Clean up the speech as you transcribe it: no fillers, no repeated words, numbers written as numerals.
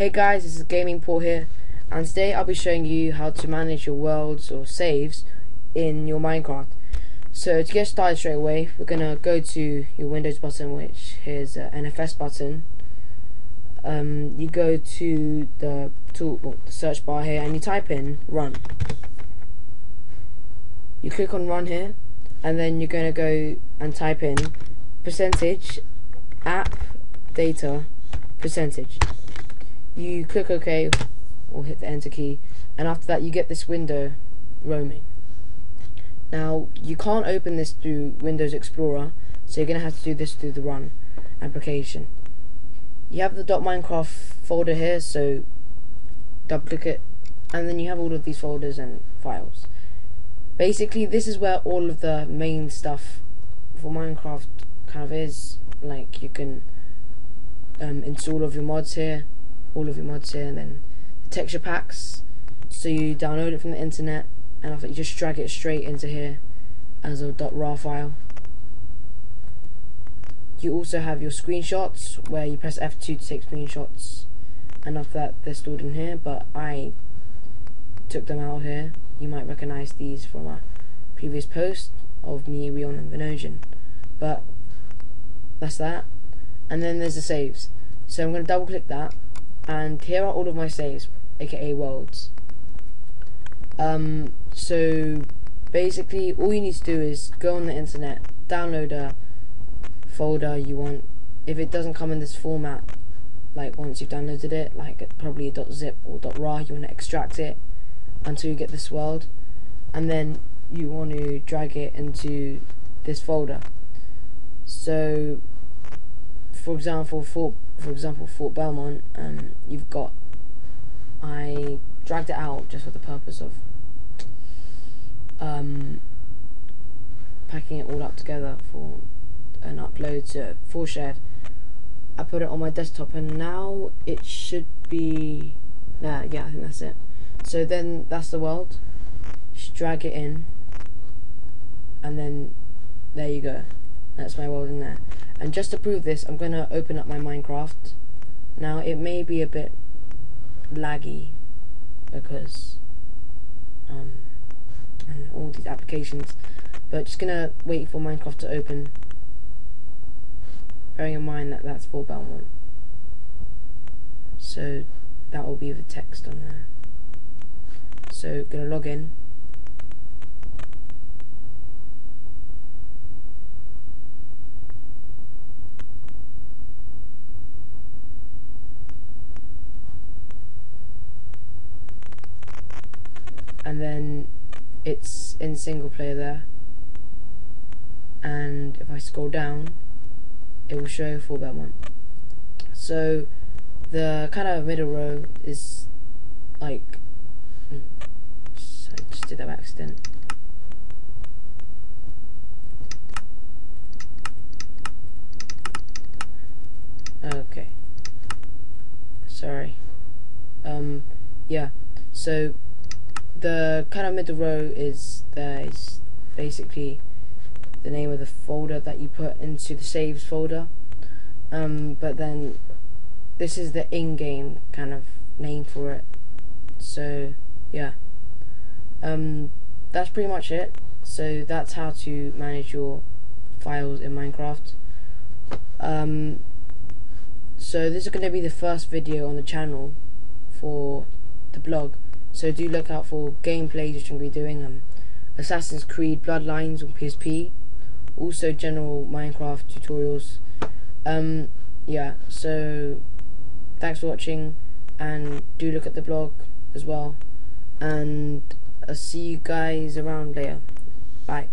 Hey guys, this is GamingPort here, and today I'll be showing you how to manage your worlds or saves in your Minecraft. So to get started straight away, we're gonna go to your Windows button, which is NFS button. You go to the search bar here, and you type in run. You click on run here, and then you're gonna go and type in %appdata%. You click OK or hit the enter key, and after that you get this window roaming. Now you can't open this through Windows Explorer, so you're gonna have to do this through the run application. You have the .minecraft folder here, so double click it, and then you have all of these folders and files. Basically this is where all of the main stuff for Minecraft kind of is, like you can install all of your mods here, and then the texture packs. So you download it from the internet, and after you just drag it straight into here as a .rar file. You also have your screenshots, where you press F2 to take screenshots, and after that they're stored in here, but I took them out here. You might recognise these from a previous post of me, Rion and Venogian, but that's that. And then there's the saves, so I'm going to double click that, and here are all of my saves, aka worlds. So basically all you need to do is go on the internet, download a folder you want. If it doesn't come in this format, like once you've downloaded it, like probably a .zip or .rar, you want to extract it until you get this world, and then you want to drag it into this folder. So for example, Fort Belmont, you've got, I dragged it out just for the purpose of packing it all up together for an upload to Foreshared. I put it on my desktop, and now it should be, yeah, I think that's it. So then that's the world, just drag it in, and then there you go, that's my world in there. And just to prove this, I'm going to open up my Minecraft. Now it may be a bit laggy because and all these applications, but just going to wait for Minecraft to open, bearing in mind that that's for Belmont, so that will be the text on there. So going to log in. And then it's in single player there, and if I scroll down it will show Fort Belmont. So the kind of middle row is like, I just did that by accident. Okay, sorry. Yeah, so the kind of middle row is there is basically the name of the folder that you put into the saves folder, but then this is the in-game kind of name for it. So yeah, that's pretty much it. So that's how to manage your files in Minecraft. So this is going to be the first video on the channel for the blog, so do look out for gameplays which I'm going to be doing. Assassin's Creed Bloodlines on PSP, also general Minecraft tutorials. Yeah, so thanks for watching, and do look at the blog as well, and I'll see you guys around later. Bye.